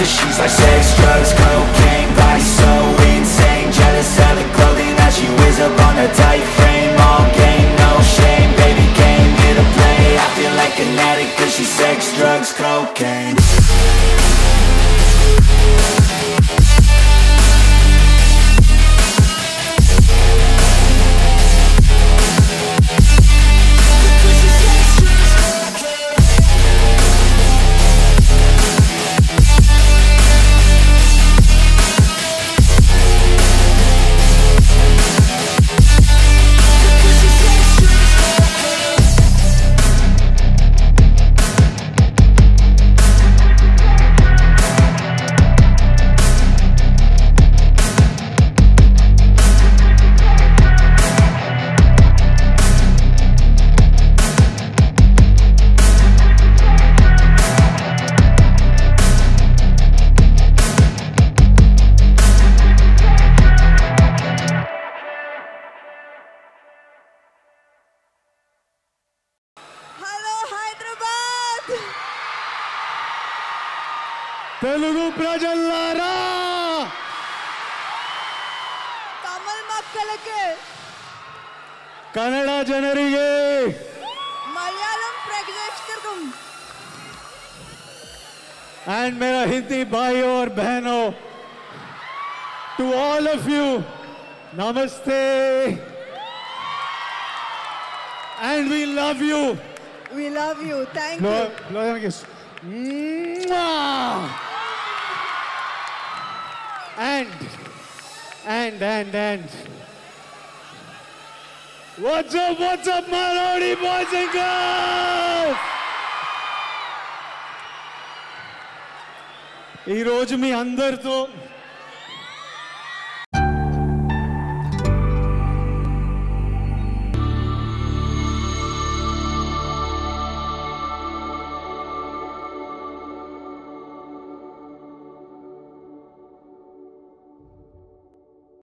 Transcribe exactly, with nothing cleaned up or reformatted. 'cause she's like sex, drugs, cocaine, body so insane. Jealous of the clothing that she wears up on her tight frame. All game, no shame, baby came here to play. I feel like an addict 'cause she's sex, drugs, cocaine. Telugu Prajallara! Tamil Makkalukku! Kannada Janarige! Malayalam Prakshakshirkum! And mera Hindi bhaiyo aur behno, to all of you, namaste! And we love you! We love you, thank Lo you! Blow your kiss. Mwah! And, and, and, and. What's up, what's up, Marwari boys and girls? Ee roju mi andarto.